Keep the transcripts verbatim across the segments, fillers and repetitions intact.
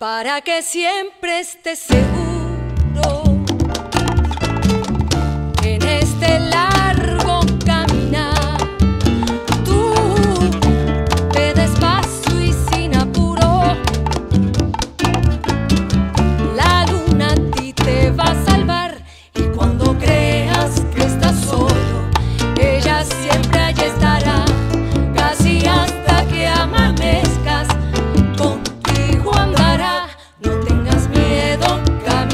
Para que siempre estés seguro en este largo caminar, tú ve despacio y sin apuro, la luna a ti te va a salvar, y cuando creas que estás solo, ella siempre allí estará, casi hasta que amanezcas. No tengas miedo, camina.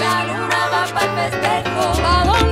La luna va pa'l festejo.